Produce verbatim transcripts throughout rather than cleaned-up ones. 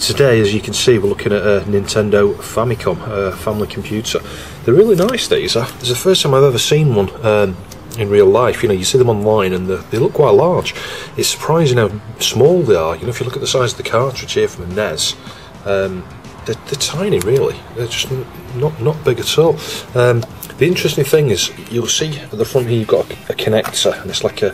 today, as you can see, we're looking at a Nintendo Famicom, a family computer. They're really nice, these. It's the first time I've ever seen one um, in real life. You know, you see them online and they look quite large. It's surprising how small they are. You know, if you look at the size of the cartridge here from the N E S, um, they're, they're tiny, really. They're just not not big at all. Um, the interesting thing is, you'll see at the front here you've got a, a connector, and it's like a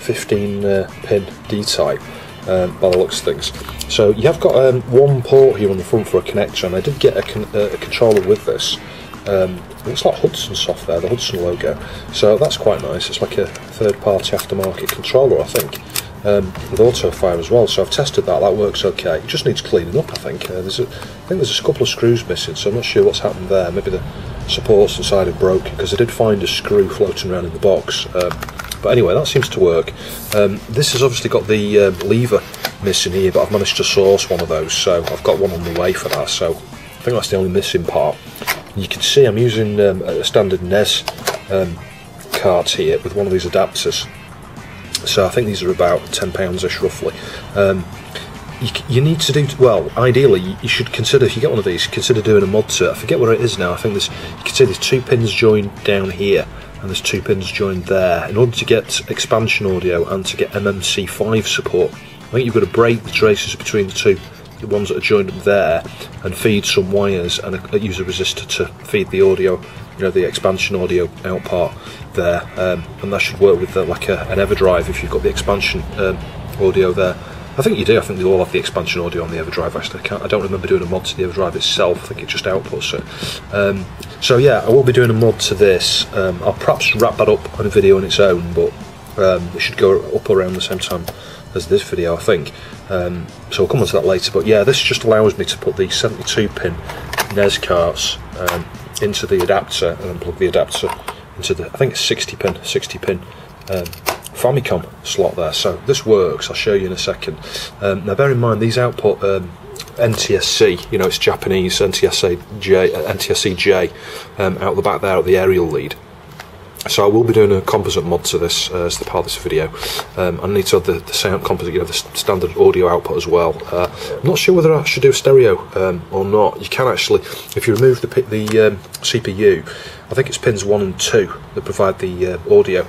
fifteen pin uh, D-type. Um, by the looks of things. So you have got um, one port here on the front for a connection. I did get a, con uh, a controller with this. Um, it looks like Hudson software, the Hudson logo. So that's quite nice. It's like a third-party aftermarket controller, I think, um, with autofire as well. So I've tested that. That works okay. It just needs cleaning up, I think. Uh, there's a, I think there's a couple of screws missing, so I'm not sure what's happened there. Maybe the supports inside have broken, because I did find a screw floating around in the box. Um, But anyway, that seems to work. Um, this has obviously got the um, lever missing here, but I've managed to source one of those, so I've got one on the way for that, so I think that's the only missing part. You can see I'm using um, a standard N E S um, cards here with one of these adapters. So I think these are about ten pounds-ish, roughly. Um, you, you need to do, well, ideally, you, you should consider, if you get one of these, consider doing a mod to it. I forget where it is now. I think there's, you can see there's two pins joined down here, and there's two pins joined there in order to get expansion audio and to get M M C five support. I think you've got to break the traces between the two the ones that are joined up there and feed some wires and a, use a resistor to feed the audio, you know, the expansion audio out part there, um, and that should work with the, like a, an Everdrive if you've got the expansion um, audio there. I think you do. I think they all have the expansion audio on the Everdrive. Actually, I, can't, I don't remember doing a mod to the Everdrive itself. I think it just outputs it. Um, so yeah, I will be doing a mod to this. Um, I'll perhaps wrap that up on a video on its own, but um, it should go up around the same time as this video, I think. Um, so I'll come on to that later. But yeah, this just allows me to put the seventy-two pin N E S carts um, into the adapter and then plug the adapter into the, I think it's sixty pin, sixty pin. Um, Famicom slot there, so this works. I'll show you in a second. Um, now bear in mind these output um, N T S C, you know, it's Japanese, N T S C J, uh, N T S C J um, out the back there at the aerial lead. So I will be doing a composite mod to this uh, as the part of this video. Um, I need to have the, the sound composite, you know, the standard audio output as well. Uh, I'm not sure whether I should do a stereo um, or not. You can actually, if you remove the, the um, C P U, I think it's pins one and two that provide the uh, audio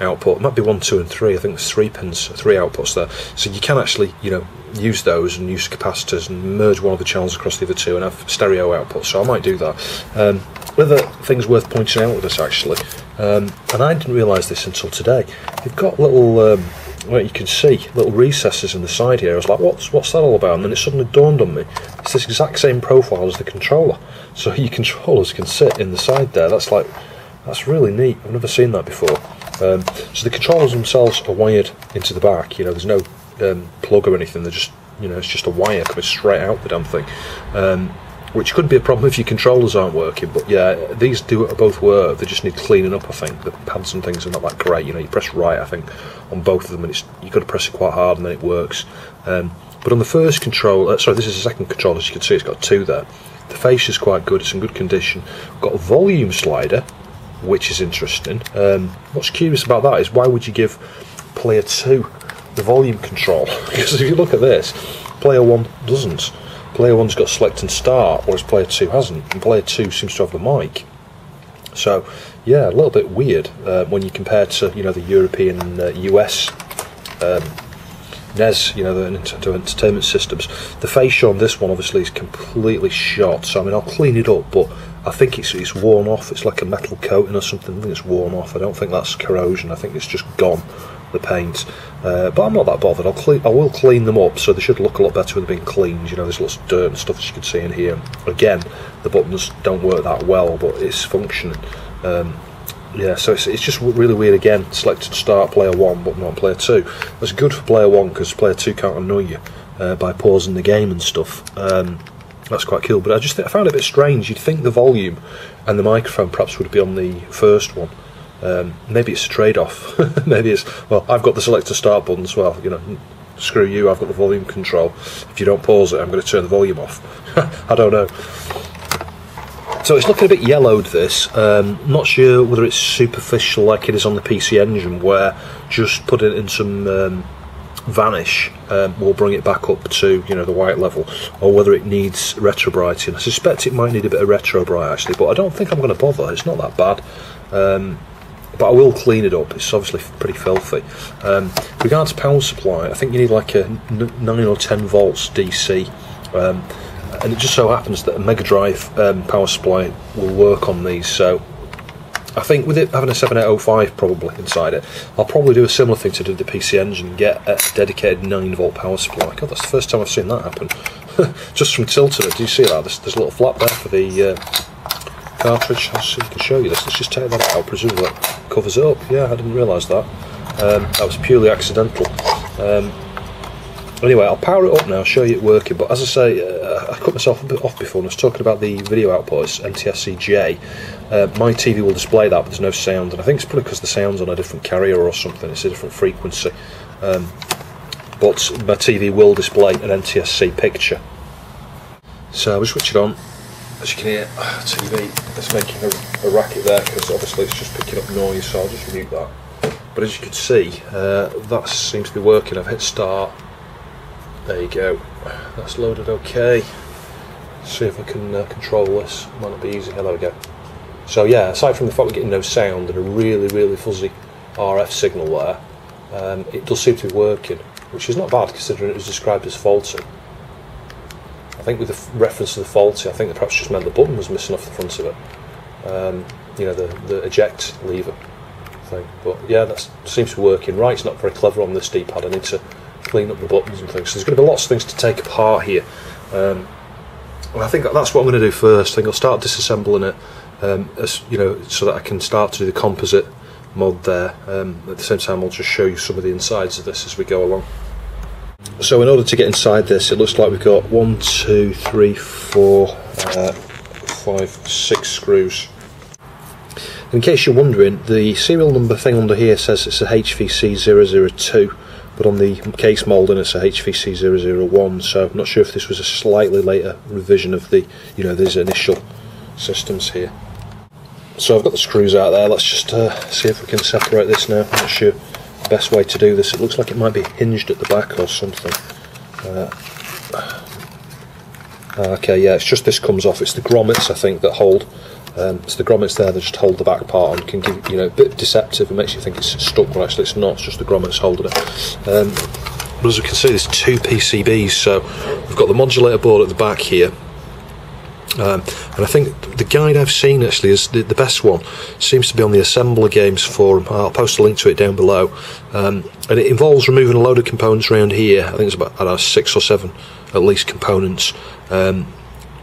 output. It might be one, two, and three. I think there's three pins, three outputs there. So you can actually, you know, use those and use capacitors and merge one of the channels across the other two and have stereo output. So I might do that. Um, other things worth pointing out with this actually, um, and I didn't realise this until today. They've got little, um, well, you can see little recesses in the side here. I was like, what's what's that all about? And then it suddenly dawned on me. It's this exact same profile as the controller. So your controllers can sit in the side there. That's like, that's really neat. I've never seen that before. Um, so the controllers themselves are wired into the back. You know, there's no um, plug or anything. They're just, you know, it's just a wire coming straight out the damn thing, um, which could be a problem if your controllers aren't working. But yeah, these do both work. They just need cleaning up, I think. The pads and things are not that great. You know, you press right, I think, on both of them, and it's, you've got to press it quite hard, and then it works. Um, but on the first controller, uh, sorry, this is the second controller. As you can see, it's got two there. The fascia is quite good. It's in good condition. Got a volume slider, which is interesting. Um, what's curious about that is why would you give player two the volume control? Because if you look at this, player one doesn't. Player one's got select and start, whereas player two hasn't, and player two seems to have the mic. So yeah, a little bit weird uh, when you compare to, you know, the European and uh, U S um, N E S, you know, the Nintendo Entertainment Systems. The fascia on this one obviously is completely shot. So I mean, I'll clean it up, but I think it's it's worn off. It's like a metal coating or something. I think it's worn off. I don't think that's corrosion. I think it's just gone, the paint. Uh, but I'm not that bothered. I'll clean, I will clean them up, so they should look a lot better when they've been cleaned. You know, there's lots of dirt and stuff, as you can see in here. Again, the buttons don't work that well, but it's functioning. Um, yeah, so it's, it's just really weird. Again, select and start player one, but not player two. That's good for player one because player two can't annoy you uh, by pausing the game and stuff. Um, That's quite cool, but I just th I found it a bit strange. You'd think the volume and the microphone perhaps would be on the first one. Um, maybe it's a trade-off. Maybe it's, well, I've got the select to start button as well. You know, screw you. I've got the volume control. If you don't pause it, I'm going to turn the volume off. I don't know. So it's looking a bit yellowed, this. Um, not sure whether it's superficial like it is on the P C Engine, where just putting it in some um, vanish um, will bring it back up to, you know, the white level, or whether it needs retro brighting. I suspect it might need a bit of retro bright actually, but I don't think I'm going to bother. It's not that bad, um, but I will clean it up. It's obviously pretty filthy. Um, regards power supply, I think you need like a nine or ten volts D C, um, and it just so happens that a Mega Drive um, power supply will work on these, so I think with it having a seventy-eight oh five probably inside it, I'll probably do a similar thing to do the P C Engine, get a dedicated nine volt power supply. God, that's the first time I've seen that happen. Just from tilting it, do you see that? There's, there's a little flap there for the uh, cartridge. I'll see if I can show you this. Let's just take that out. Presumably that covers it up. Yeah, I didn't realise that. Um, that was purely accidental. Um, Anyway, I'll power it up now, show you it working, but as I say, uh, I cut myself a bit off before and I was talking about the video output, it's N T S C J. Uh, my T V will display that, but there's no sound, and I think it's probably because the sound's on a different carrier or something, it's a different frequency. Um, but my T V will display an N T S C picture. So we switch it on. As you can hear, T V is making a, a racket there because obviously it's just picking up noise, so I'll just mute that. But as you can see, uh, that seems to be working. I've hit start. There you go, that's loaded okay. See if I can uh, control this, might not be easy. There we go. So yeah, aside from the fact we're getting no sound and a really really fuzzy R F signal there, um, it does seem to be working, which is not bad considering it was described as faulty. I think with the reference to the faulty, I think that perhaps just meant the button was missing off the front of it, um, you know, the, the eject lever thing. But yeah, that seems to be working. Right, it's not very clever on this D-pad, I need to clean up the buttons and things, so there's going to be lots of things to take apart here, um, and I think that's what I'm going to do first. I think I'll start disassembling it, um, as, you know, so that I can start to do the composite mod there. Um, at the same time I'll just show you some of the insides of this as we go along. So in order to get inside this, it looks like we've got one, two, three, four, uh, five, six screws. In case you're wondering, the serial number thing under here says it's a H V C zero zero two, but on the case moulding it's a H V C zero zero one, so I'm not sure if this was a slightly later revision of the, you know, these initial systems here. So I've got the screws out there. Let's just uh, see if we can separate this now. I'm not sure the best way to do this. It looks like it might be hinged at the back or something. Uh, okay, yeah, it's just this comes off. It's the grommets, I think, that hold. Um, so the grommets there, they just hold the back part on, can give, you know, a bit deceptive. It makes you think it's stuck, but actually it's not, it's just the grommets holding it. Um, but as we can see, there's two P C Bs, so we've got the modulator board at the back here, um, and I think the guide I've seen actually is the, the best one. It seems to be on the Assembler Games forum. I'll post a link to it down below, um, and it involves removing a load of components around here. I think it's about, I don't know, six or seven at least components, um,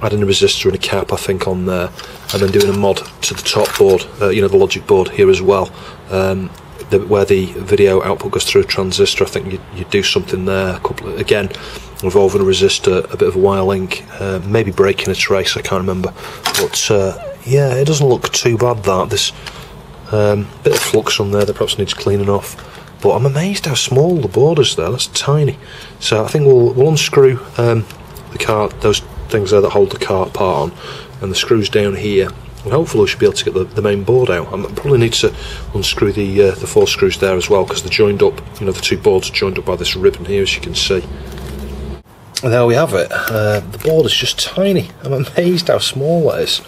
adding a resistor and a cap, I think, on there, and then doing a mod to the top board, uh, you know, the logic board here as well, um, the, where the video output goes through a transistor. I think you, you do something there, a couple of, again, involving a resistor, a bit of a wire link, uh, maybe breaking a trace, I can't remember, but uh, yeah, it doesn't look too bad, that. There's um, a bit of flux on there that perhaps needs cleaning off, but I'm amazed how small the board is there. That's tiny. So I think we'll, we'll unscrew um, the cart, those things there that hold the cart part on, and the screws down here, and hopefully we should be able to get the, the main board out. I probably need to unscrew the uh, the four screws there as well, because they're joined up, you know, the two boards are joined up by this ribbon here, as you can see. And there we have it. Uh, the board is just tiny. I'm amazed how small that is,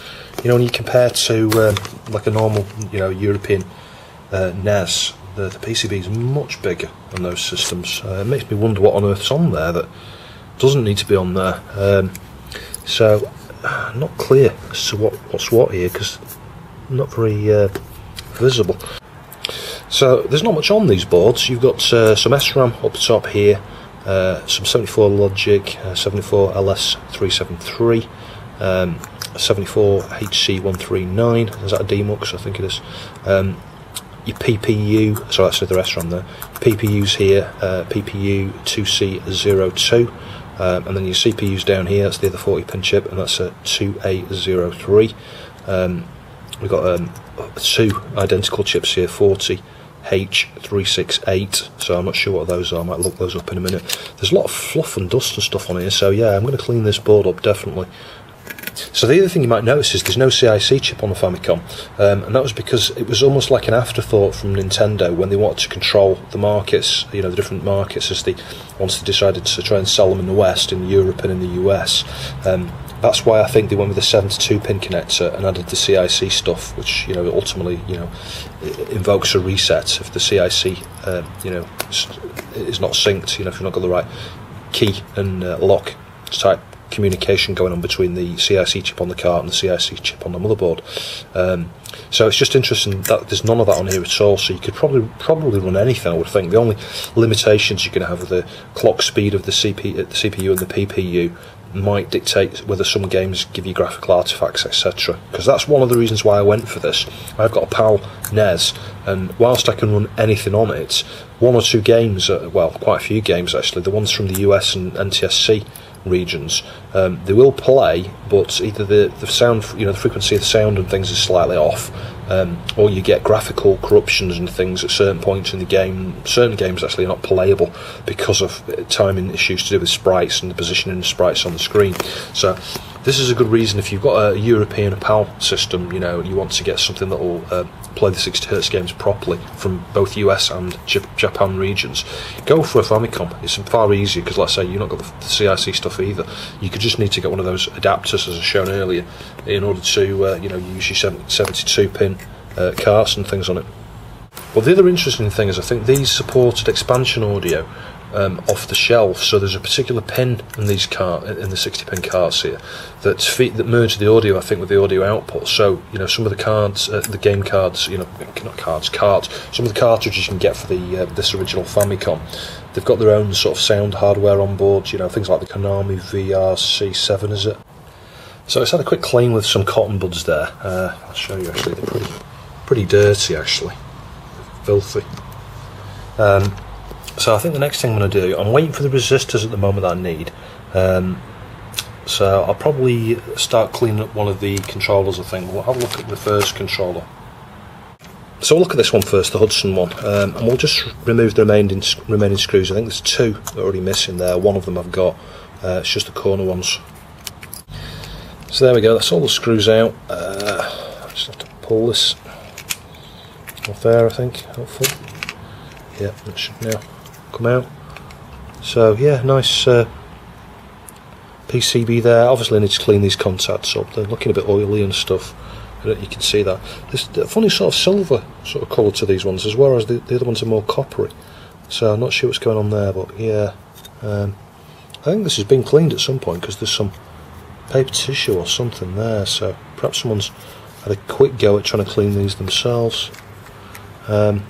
you know, when you compare to um, like a normal, you know, European uh, N E S. The, the P C B is much bigger than those systems. Uh, it makes me wonder what on earth's on there that doesn't need to be on there. Um, So, not clear as to what, what's what here, because not very uh, visible. So, there's not much on these boards. You've got uh, some SRAM up top here, uh, some seventy-four logic, uh, seventy-four L S three seventy-three, um, seventy-four H C one thirty-nine, is that a D MUX? I think it is. Um, your P P U, sorry, that's the SRAM there. P P U's here, uh, P P U two C zero two. Um, and then your C P U's down here, that's the other forty pin chip, and that's a two A zero three. Um, we've got um, two identical chips here, forty H three sixty-eight, so I'm not sure what those are. I might look those up in a minute. There's a lot of fluff and dust and stuff on here, so yeah, I'm going to clean this board up, definitely. So the other thing you might notice is there's no C I C chip on the Famicom, um, and that was because it was almost like an afterthought from Nintendo when they wanted to control the markets, you know, the different markets, as they once they decided to try and sell them in the West, in Europe and in the U S. Um, that's why I think they went with a seventy-two pin connector and added the C I C stuff, which, you know, ultimately, you know, invokes a reset if the C I C, uh, you know, is not synced. You know, if you've not got the right key and uh, lock type communication going on between the C I C chip on the cart and the C I C chip on the motherboard. Um, so it's just interesting that there's none of that on here at all, so you could probably probably run anything, I would think. The only limitations you can have are the clock speed of the C P U and the P P U might dictate whether some games give you graphical artifacts, et cetera. Because that's one of the reasons why I went for this. I've got a PAL N E S, and whilst I can run anything on it, one or two games, uh, well, quite a few games actually, the ones from the U S and N T S C regions, um, they will play, but either the, the sound, you know, the frequency of the sound and things is slightly off, um, or you get graphical corruptions and things at certain points in the game. Certain games actually are not playable because of timing issues to do with sprites and the positioning of sprites on the screen. So this is a good reason if you've got a European PAL system, you know, and you want to get something that will uh, play the sixty hertz games properly from both U S and Japan regions. Go for a Famicom. It's far easier because, let's say, you've not got the C I C stuff either. You could just need to get one of those adapters, as I've shown earlier, in order to, uh, you know, use your seventy-two pin uh, carts and things on it. Well, the other interesting thing is I think these supported expansion audio. Um, off the shelf, so there's a particular pin in these car in the sixty pin cards here that that merge the audio, I think, with the audio output. So, you know, some of the cards, uh, the game cards, you know, not cards, cards. Some of the cartridges you can get for the uh, this original Famicom, they've got their own sort of sound hardware on board. You know, things like the Konami V R C seven, is it? So it's had a quick clean with some cotton buds there. Uh, I'll show you actually. They're pretty, pretty dirty actually, filthy. Um, So I think the next thing I'm going to do, I'm waiting for the resistors at the moment that I need, um, so I'll probably start cleaning up one of the controllers, I think. We'll have a look at the first controller. So we'll look at this one first, the Hudson one, um, and we'll just remove the remaining, remaining screws. I think there's two that are already missing there, one of them I've got, uh, it's just the corner ones. So there we go, that's all the screws out. uh, I just have to pull this off there, I think, hopefully. Yeah, that should now come out. So yeah, nice uh, P C B there. Obviously I need to clean these contacts up, they're looking a bit oily and stuff. I don't know if you can see that. There's a funny sort of silver sort of colour to these ones, as well as the, the other ones are more coppery, so I'm not sure what's going on there, but yeah, um, I think this has been cleaned at some point because there's some paper tissue or something there, so perhaps someone's had a quick go at trying to clean these themselves. Um,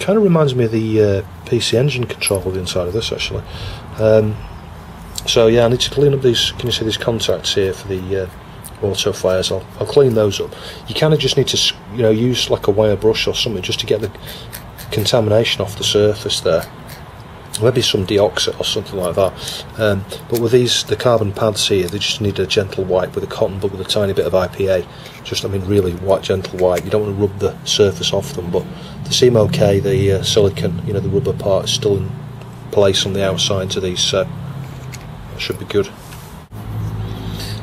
kind of reminds me of the uh, P C Engine controller, the inside of this actually. Um, so yeah, I need to clean up these, can you see these contacts here for the uh, auto fires? I'll, I'll clean those up. You kind of just need to, you know, use like a wire brush or something just to get the contamination off the surface there. Maybe some deoxit or something like that. Um, but with these, the carbon pads here, they just need a gentle wipe with a cotton bud with a tiny bit of I P A. Just, I mean, really white, gentle wipe. You don't want to rub the surface off them, but they seem okay. The uh, silicon, you know, the rubber part is still in place on the outside to these, so that should be good.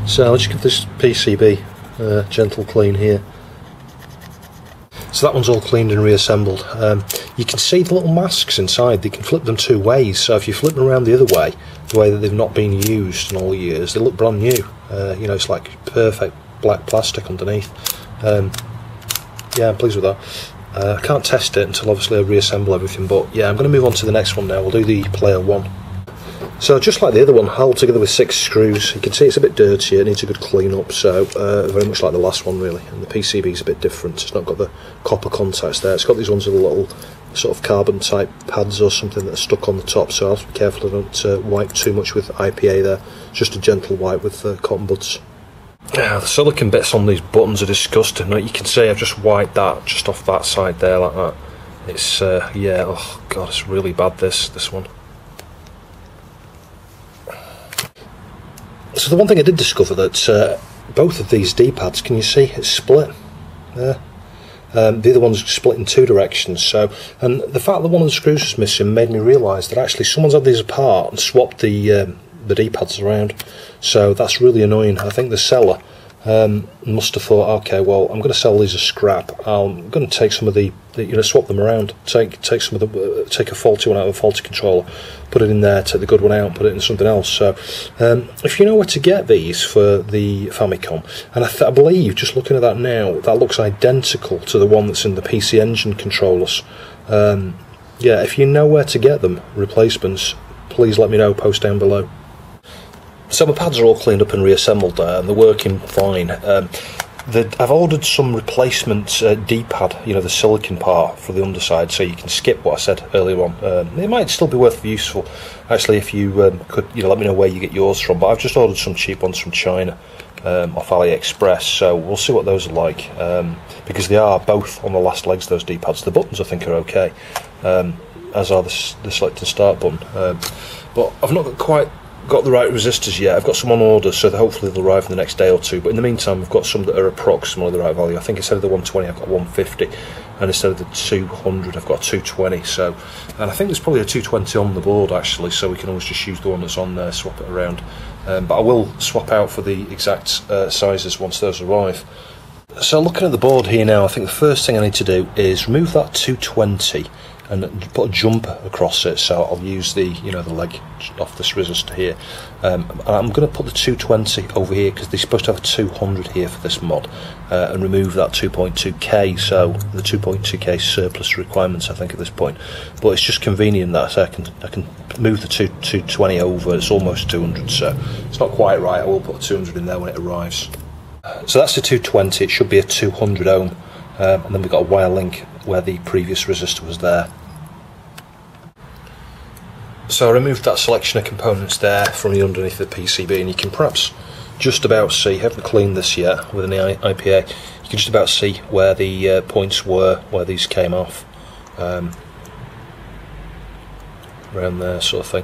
So I'll just give this P C B a gentle clean here. So that one's all cleaned and reassembled. Um, you can see the little masks inside, they can flip them two ways, so if you flip them around the other way, the way that they've not been used in all the years, they look brand new. Uh, you know, it's like perfect black plastic underneath. Um, yeah, I'm pleased with that. Uh, I can't test it until obviously I reassemble everything, but yeah, I'm going to move on to the next one now. We'll do the player one. So just like the other one, held together with six screws. You can see it's a bit dirty, it needs a good clean up, so uh, very much like the last one really. And the P C B is a bit different, it's not got the copper contacts there, it's got these ones with little sort of carbon type pads or something that are stuck on the top, so I have to be careful I don't uh, wipe too much with I P A there, just a gentle wipe with uh, cotton buds. Yeah, the silicon bits on these buttons are disgusting. Like you can see, I've just wiped that just off that side there like that. It's, uh, yeah, oh god, it's really bad this, this one. So the one thing I did discover that uh, both of these D-pads, can you see, it's split there. Um, the other one's split in two directions. So, and the fact that one of the screws was missing made me realise that actually someone's had these apart and swapped the um, the D-pads around, so that's really annoying. I think the seller um, must have thought, okay, well, I'm going to sell these as scrap. I'm going to take some of the, the, you know, swap them around. Take take some of the, uh, take a faulty one out of a faulty controller, put it in there. Take the good one out, put it in something else. So, um, if you know where to get these for the Famicom, and I, th I believe just looking at that now, that looks identical to the one that's in the P C Engine controllers. Um, yeah, if you know where to get them, replacements, please let me know, post down below. So my pads are all cleaned up and reassembled there, and they're working fine. Um, the, I've ordered some replacement uh, D-pad, you know, the silicon part for the underside, so you can skip what I said earlier on. Um, it might still be worth useful, actually, if you um, could, you know, let me know where you get yours from. But I've just ordered some cheap ones from China, um, off AliExpress, so we'll see what those are like, um, because they are both on the last legs, those D-pads. The buttons, I think, are okay. Um, as are the, the select and start button, um, but I've not got quite got the right resistors yet. I've got some on order, so hopefully they'll arrive in the next day or two, but in the meantime I've got some that are approximately the right value. I think instead of the one twenty I've got one fifty, and instead of the two hundred I've got two twenty. So, and I think there's probably a two twenty on the board actually, so we can always just use the one that's on there, swap it around, um, but I will swap out for the exact uh, sizes once those arrive. So looking at the board here now, I think the first thing I need to do is remove that two twenty and put a jumper across it, so I'll use the, you know, the leg off this resistor here. Um, and I'm going to put the two twenty over here because they're supposed to have a two hundred here for this mod, uh, and remove that two point two K, so the two point two K surplus requirements I think at this point. But it's just convenient that I can I can move the two twenty over. It's almost two hundred, so it's not quite right. I will put a two hundred in there when it arrives. So that's the two twenty. It should be a two hundred ohm, um, and then we've got a wire link where the previous resistor was there. So I removed that selection of components there from the underneath the P C B, and you can perhaps just about see, haven't cleaned this yet with an I P A, you can just about see where the uh, points were, where these came off, um, around there sort of thing.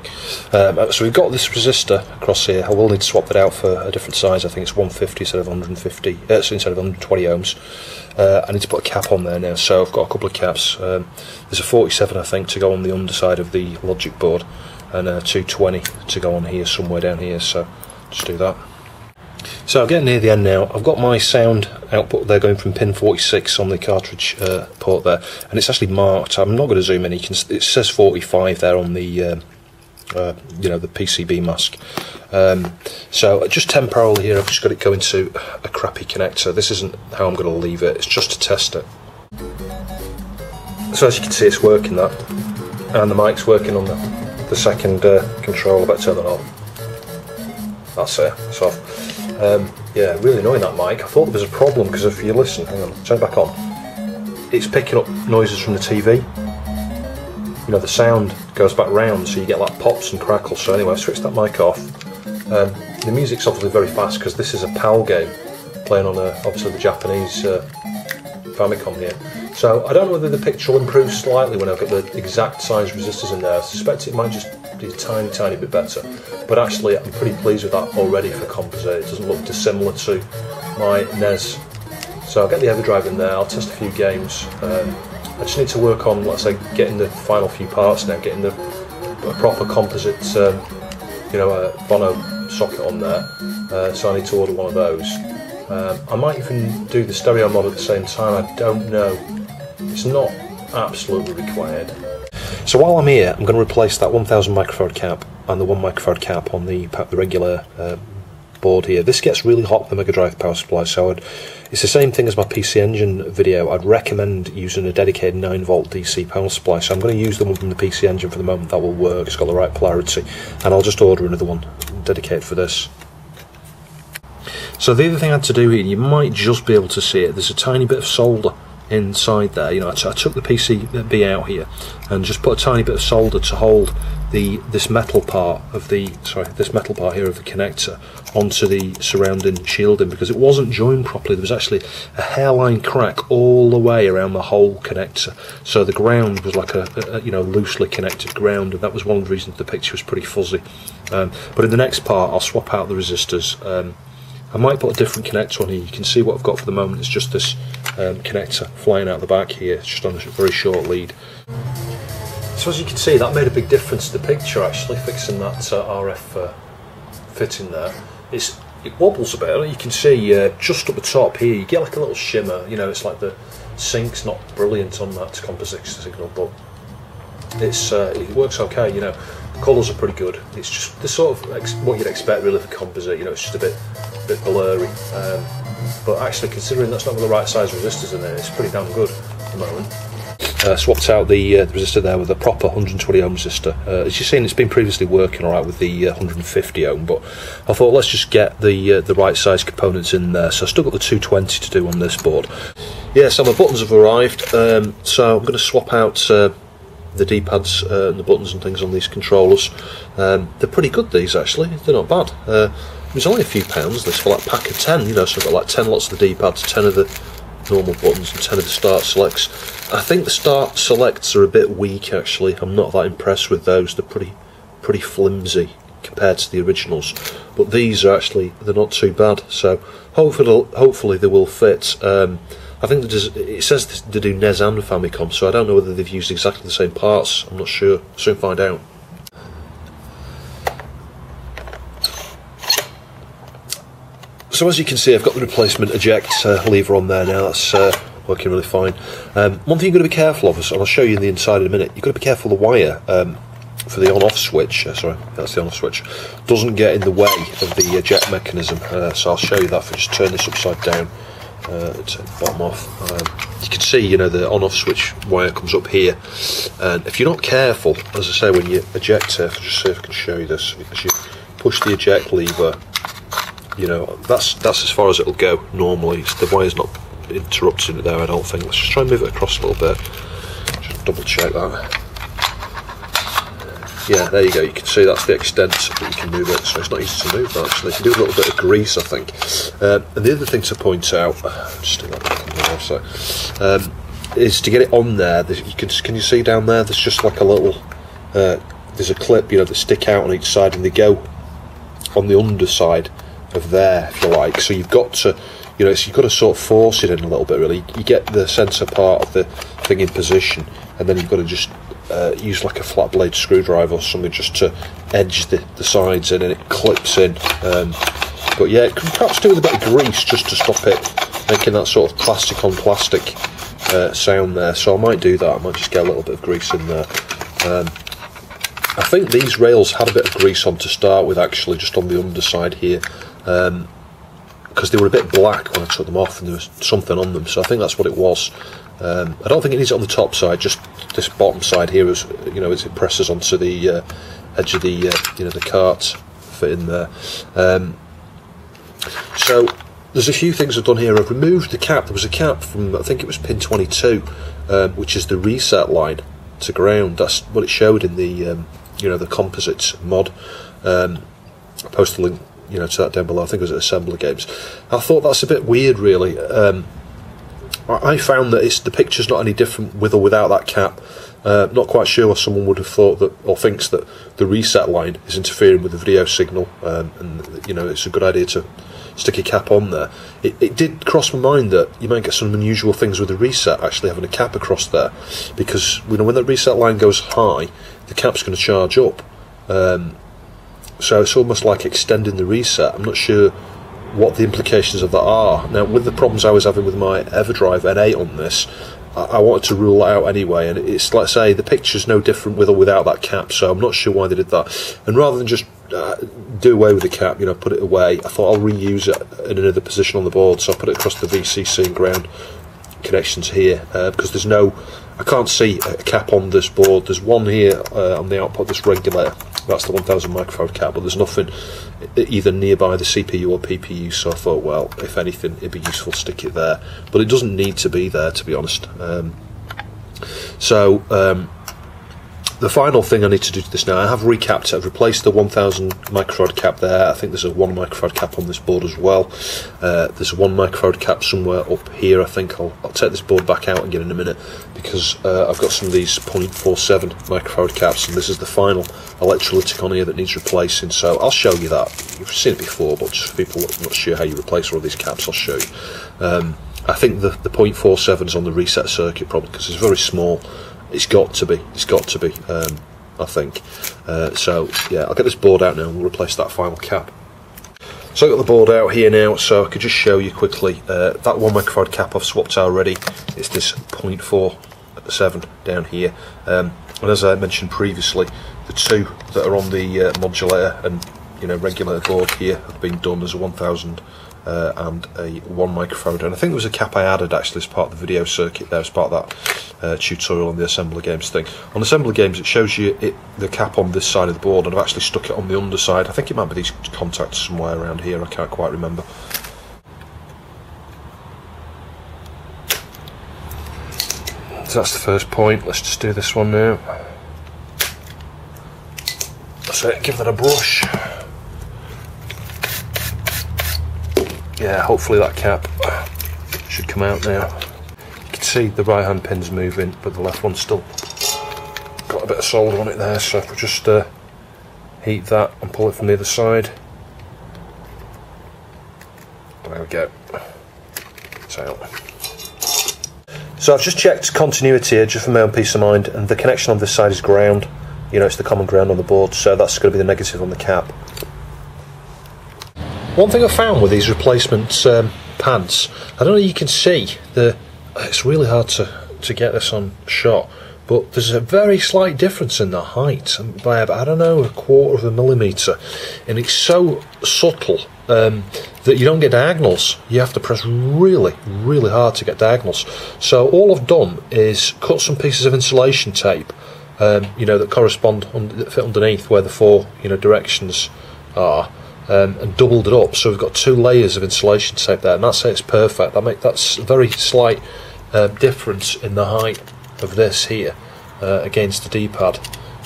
Um, so we've got this resistor across here. I will need to swap that out for a different size. I think it's one fifty instead of one hundred fifty, uh, so instead of one hundred twenty ohms. Uh, I need to put a cap on there now, so I've got a couple of caps. Um, there's a forty-seven I think to go on the underside of the logic board, and a two twenty to go on here somewhere down here, so just do that. So I'm getting near the end now. I've got my sound output there going from pin forty-six on the cartridge uh, port there, and it's actually marked. I'm not going to zoom in. You can, it says forty-five there on the uh, uh, you know, the P C B mask. Um, so just temporarily here I've just got it going to a crappy connector. This isn't how I'm going to leave it, it's just to test it. So as you can see, it's working that, and the mic's working on the, the second uh, controller. Better turn that on. That's it, it's off. Um, yeah, really annoying that mic. I thought there was a problem because if you listen, hang on, turn it back on. It's picking up noises from the T V. You know, the sound goes back round, so you get like pops and crackles. So anyway, I've switched that mic off. Um, the music's obviously very fast because this is a PAL game playing on a, obviously the Japanese uh, Famicom here. So I don't know whether the picture will improve slightly when I get the exact size resistors in there. I suspect it might just a tiny tiny bit better, but actually I'm pretty pleased with that already for composite. It doesn't look dissimilar to my N E S. So I'll get the Everdrive in there, I'll test a few games. um, I just need to work on, let's say, getting the final few parts now, getting the a proper composite um, you know, a Bono socket on there, uh, so I need to order one of those. um, I might even do the stereo mod at the same time, I don't know, it's not absolutely required. So while I'm here, I'm going to replace that one thousand microfarad cap and the one microfarad cap on the, the regular uh, board here. This gets really hot, the Mega Drive power supply, so I'd, it's the same thing as my P C Engine video. I'd recommend using a dedicated nine volt D C power supply, so I'm going to use the one from the P C Engine for the moment. That will work, it's got the right polarity, and I'll just order another one dedicated for this. So the other thing I had to do here, you might just be able to see it, there's a tiny bit of solder inside there. You know, I, t I took the P C B out here and just put a tiny bit of solder to hold the this metal part of the sorry this metal part here of the connector onto the surrounding shielding, because it wasn't joined properly. There was actually a hairline crack all the way around the whole connector, so the ground was like a, a you know, loosely connected ground, and that was one of the reasons the picture was pretty fuzzy. Um, but in the next part I'll swap out the resistors. um, I might put a different connector on here. You can see what I've got for the moment. It's just this um, connector flying out the back here. It's just on a very short lead. So as you can see, that made a big difference to the picture, actually, fixing that uh, R F uh, fit in there. It's it wobbles a bit. I don't know, you can see uh, just up the top here, you get like a little shimmer. You know, it's like the sync's not brilliant on that composite signal, but it's uh, it works okay. You know, the colours are pretty good. It's just the sort of ex what you'd expect really for composite. You know, it's just a bit a bit blurry. Um, but actually, considering that's not got the right size resistors in there, it's pretty damn good at the moment. Uh, swapped out the, uh, the resistor there with a proper one hundred twenty ohm resistor. Uh, as you've seen, it's been previously working alright with the uh, one hundred fifty ohm, but I thought let's just get the uh, the right size components in there. So I've still got the two twenty to do on this board. Yeah, so my buttons have arrived, um, so I'm going to swap out uh, the D-pads uh, and the buttons and things on these controllers. Um, they're pretty good, these, actually. They're not bad. Uh, it was only a few pounds, this, for like a pack of ten, you know, so I've got like ten lots of the D-pads, ten of the normal buttons and ten of the start selects. I think the start selects are a bit weak, actually. I'm not that impressed with those. They're pretty pretty flimsy compared to the originals, but these are actually, they're not too bad, so hopefully hopefully they will fit. um, I think it says they do N E S and Famicom, so I don't know whether they've used exactly the same parts. I'm not sure. Soon find out. So as you can see, I've got the replacement eject uh, lever on there now. That's uh, working really fine. Um, one thing you've got to be careful of, is, and I'll show you in the inside in a minute, you've got to be careful of the wire um, for the on-off switch. Uh, sorry, that's the on-off switch. Doesn't get in the way of the eject mechanism. Uh, so I'll show you that. If I just turn this upside down, uh, take the bottom off. Um, you can see, you know, the on-off switch wire comes up here. And if you're not careful, as I say, when you eject, uh, I'll just see if I can show you this. As you push the eject lever, you know, that's that's as far as it'll go normally. The wire's not interrupting it there, I don't think. Let's just try and move it across a little bit. Just double check that. Yeah, there you go. You can see that's the extent that you can move it. So it's not easy to move that, actually. You can do a little bit of grease, I think. Um, and the other thing to point out, just do that back on there, so, um, is to get it on there. You can can you see down there? There's just like a little. Uh, there's a clip, you know, that stick out on each side, and they go on the underside of there, if you like. So you've got to, you know, so you've got to sort of force it in a little bit, really. You get the sensor part of the thing in position, and then you've got to just uh, use like a flat blade screwdriver or something just to edge the, the sides in, and it clips in. Um, but yeah, it can perhaps do with a bit of grease just to stop it making that sort of plastic on plastic uh, sound there. So I might do that. I might just get a little bit of grease in there. Um, I think these rails had a bit of grease on to start with, actually, just on the underside here. Um, because they were a bit black when I took them off, and there was something on them, so I think that's what it was. Um, I don't think it needs it on the top side, just this bottom side here is, you know, it presses onto the uh, edge of the, uh, you know, the cart fit in there. Um, so there's a few things I've done here. I've removed the cap. There was a cap from, I think it was pin twenty-two, um, which is the reset line to ground. That's what it showed in the, um, you know, the composites mod. Um, I posted a link, you know, to that down below. I think it was at Assembler Games. I thought that's a bit weird, really. Um, I found that it's the picture's not any different with or without that cap. Uh, not quite sure why someone would have thought that, or thinks that the reset line is interfering with the video signal. Um, and you know, it's a good idea to stick a cap on there. It, it did cross my mind that you might get some unusual things with the reset, actually having a cap across there, because you know when that reset line goes high, the cap's going to charge up. Um, So it's almost like extending the reset. I'm not sure what the implications of that are. Now, with the problems I was having with my Everdrive N eight on this, I, I wanted to rule that out anyway. And it's, like I say, the picture's no different with or without that cap, so I'm not sure why they did that. And rather than just uh, do away with the cap, you know, put it away, I thought I'll reuse it in another position on the board. So I put it across the V C C and ground connections here, uh, because there's no, I can't see a cap on this board. There's one here uh, on the output, this regulator. That's the one thousand microfarad cap, but there's nothing either nearby the C P U or P P U, so I thought, well, if anything, it'd be useful to stick it there. But it doesn't need to be there, to be honest. Um, so, um, the final thing I need to do to this now, I have recapped it. I've replaced the one thousand microfarad cap there. I think there's a one microfarad cap on this board as well. Uh, there's a one microfarad cap somewhere up here. I think I'll, I'll take this board back out again in a minute, because uh, I've got some of these zero point four seven microfarad caps, and this is the final electrolytic on here that needs replacing, so I'll show you that. You've seen it before, but just for people that are not sure how you replace all these caps, I'll show you. Um, I think the, the zero point four seven is on the reset circuit probably, because it's very small. It's got to be, it's got to be, um, I think. Uh, so, yeah, I'll get this board out now and we'll replace that final cap. So I've got the board out here now, so I could just show you quickly. Uh, that one microfarad cap I've swapped already. It's this zero point four seven down here. Um, and as I mentioned previously, the two that are on the uh, modulator and you know regulator board here have been done as a one thousand uh, and a one microfarad. And I think there was a cap I added actually as part of the video circuit there, as part of that uh, tutorial on the Assembler Games thing. On Assembler Games it shows you it, the cap on this side of the board, and I've actually stuck it on the underside. I think it might be these contacts somewhere around here, I can't quite remember. So that's the first point. Let's just do this one now. So give that a brush. Yeah, hopefully that cap should come out now. You can see the right hand pin's moving, but the left one's still got a bit of solder on it there. So if we just uh, heat that and pull it from the other side. There we go. It's out. So I've just checked continuity here, just for my own peace of mind, and the connection on this side is ground. You know, it's the common ground on the board, so that's going to be the negative on the cap. One thing I found with these replacement um, pads, I don't know if you can see, the, it's really hard to, to get this on shot, but there's a very slight difference in the height, by, I don't know, a quarter of a millimetre, and it's so subtle. Um, that you don't get diagonals. You have to press really, really hard to get diagonals. So all I've done is cut some pieces of insulation tape, um, you know, that correspond un that fit underneath where the four, you know, directions are, um, and doubled it up. So we've got two layers of insulation tape there, and that's it. It's perfect. That make that's a very slight uh, difference in the height of this here uh, against the D-pad.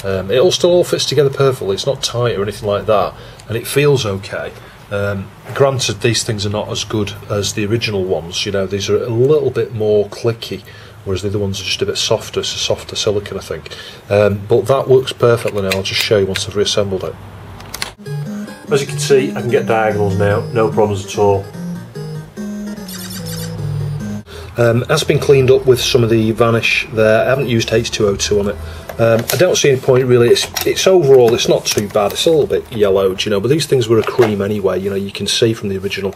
Um, it all still all fits together perfectly. It's not tight or anything like that, and it feels okay. Um, granted, these things are not as good as the original ones, you know, these are a little bit more clicky, whereas the other ones are just a bit softer. It's a softer silicone, I think, um, but that works perfectly now. I'll just show you once I've reassembled it. As you can see, I can get diagonals now, no problems at all. Um, that's been cleaned up with some of the varnish there. I haven't used H two O two on it. Um, I don't see any point really. It's, it's overall, it's not too bad. It's a little bit yellowed, you know, but these things were a cream anyway. You know, you can see from the original,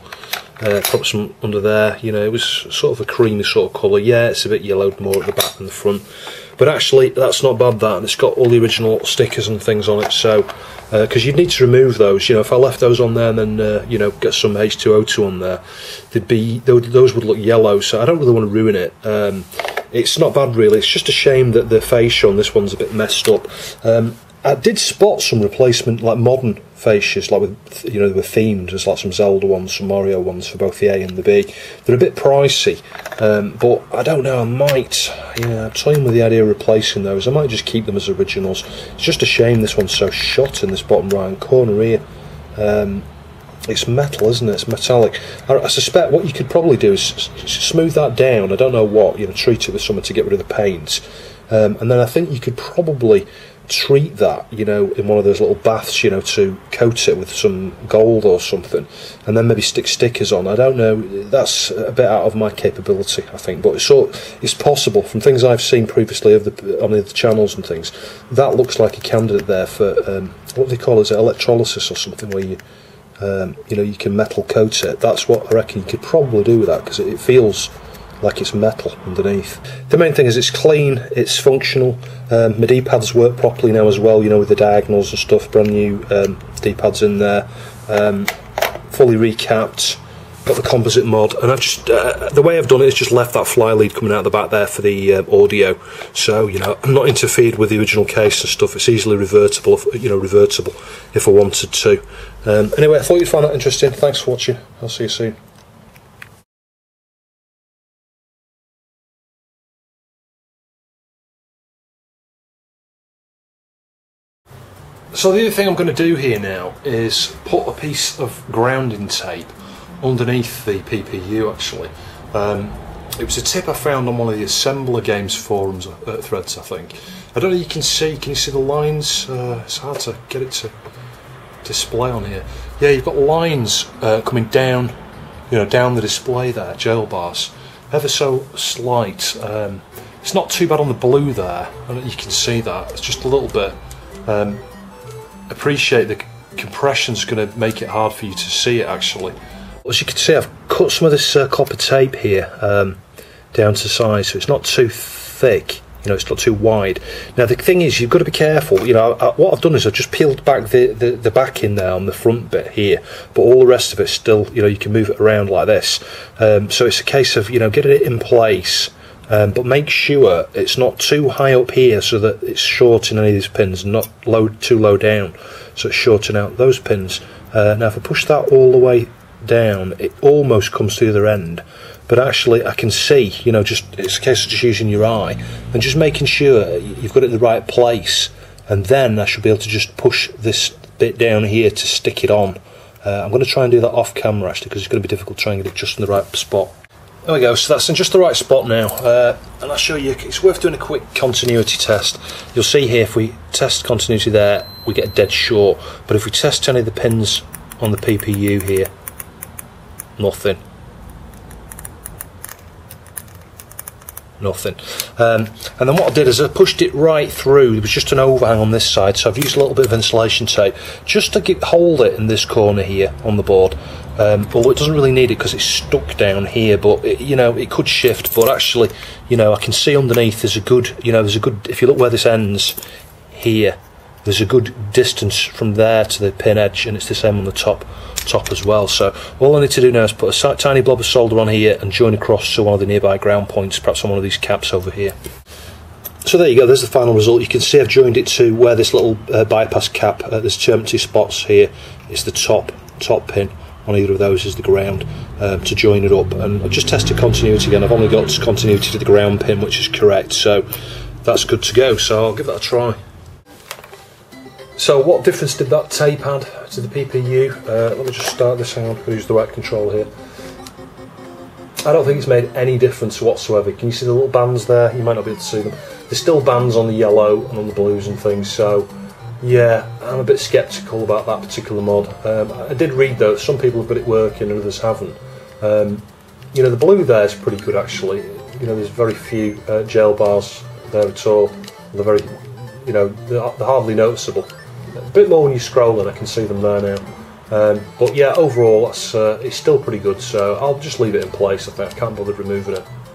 uh, perhaps from under there, you know, it was sort of a creamy sort of colour. Yeah, it's a bit yellowed more at the back than the front. But actually, that's not bad, that. And it's got all the original stickers and things on it, so, because uh, you'd need to remove those. You know, if I left those on there and then, uh, you know, get some H two O two on there, they'd be, they would, those would look yellow, so I don't really want to ruin it. Um, it's not bad, really. It's just a shame that the fascia on this one's a bit messed up. Um, I did spot some replacement, like modern fascias, like with, you know, they were themed. There's like some Zelda ones, some Mario ones for both the A and the B. They're a bit pricey, um, but I don't know. I might, you know, I'm toying with the idea of replacing those. I might just keep them as originals. It's just a shame this one's so shot in this bottom right hand corner here. Um, it's metal, isn't it? It's metallic. I, I suspect what you could probably do is s s smooth that down. I don't know what, you know, treat it with something to get rid of the paint, um, and then I think you could probably treat that, you know, in one of those little baths, you know, to coat it with some gold or something, and then maybe stick stickers on. I don't know, that's a bit out of my capability, I think, but it's, sort of, it's possible. From things I've seen previously of the, on the other channels and things, that looks like a candidate there for, um, what do they call it, is it electrolysis or something, where you, um, you know, you can metal coat it. That's what I reckon you could probably do with that, because it, it feels like it's metal underneath. The main thing is it's clean, it's functional. Um, my D-pads work properly now as well, you know, with the diagonals and stuff. Brand new um, D-pads in there, um, fully recapped. Got the composite mod, and I've just uh, the way I've done it is just left that fly lead coming out the back there for the um, audio, so you know, I'm not interfered with the original case and stuff. It's easily revertible, if, you know, revertible if I wanted to. Um, anyway, I thought you'd find that interesting. Thanks for watching. I'll see you soon. So the other thing I'm going to do here now is put a piece of grounding tape underneath the P P U actually. Um, it was a tip I found on one of the Assembler Games forums uh, threads, I think. I don't know if you can see, can you see the lines? Uh, it's hard to get it to display on here. Yeah, you've got lines uh, coming down, you know, down the display there, jail bars. Ever so slight. Um, it's not too bad on the blue there, I don't know if you can see that, it's just a little bit. Um, appreciate the compression's going to make it hard for you to see it actually. As you can see, I've cut some of this uh, copper tape here um, down to size, so it's not too thick, you know, it's not too wide. Now the thing is, you've got to be careful, you know, I, what I've done is I've just peeled back the, the, the back in there on the front bit here, but all the rest of it still, you know, you can move it around like this. Um, so it's a case of, you know, getting it in place, um, but make sure it's not too high up here so that it's shorting any of these pins, not low, too low down, so it's shorting out those pins. Uh, now if I push that all the way down, it almost comes to the other end, but actually I can see, you know, just it's a case of just using your eye and just making sure you've got it in the right place, and then I should be able to just push this bit down here to stick it on. uh, I'm going to try and do that off camera actually, because it's going to be difficult trying to get it just in the right spot. There we go, so that's in just the right spot now, uh, and I'll show you, it's worth doing a quick continuity test. You'll see here if we test continuity there, we get dead short, but if we test any of the pins on the P P U here, nothing. Nothing. Um, and then what I did is I pushed it right through. There was just an overhang on this side, so I've used a little bit of insulation tape just to get, hold it in this corner here on the board. Um, although it doesn't really need it because it's stuck down here, but it, you know, it could shift. But actually, you know, I can see underneath there's a good, you know, there's a good. If you look where this ends here, there's a good distance from there to the pin edge, and it's the same on the top top as well. So all I need to do now is put a tiny blob of solder on here and join across to one of the nearby ground points, perhaps on one of these caps over here. So there you go, there's the final result. You can see I've joined it to where this little uh, bypass cap, uh, there's two empty spots here, it's the top top pin on either of those is the ground, um, to join it up, and I've just tested continuity again. I've only got continuity to the ground pin, which is correct, so that's good to go, so I'll give that a try. So what difference did that tape add to the P P U? Uh, let me just start this, hang on, I'm going to use the right control here. I don't think it's made any difference whatsoever. Can you see the little bands there? You might not be able to see them. There's still bands on the yellow and on the blues and things, so yeah, I'm a bit sceptical about that particular mod. Um, I did read though, some people have got it working and others haven't. Um, you know, the blue there is pretty good actually. You know, there's very few uh, gel bars there at all. They're very, you know, they're hardly noticeable. A bit more when you scroll, and I can see them there now. Um, but yeah, overall, that's, uh, it's still pretty good, so I'll just leave it in place. I think I can't bother removing it.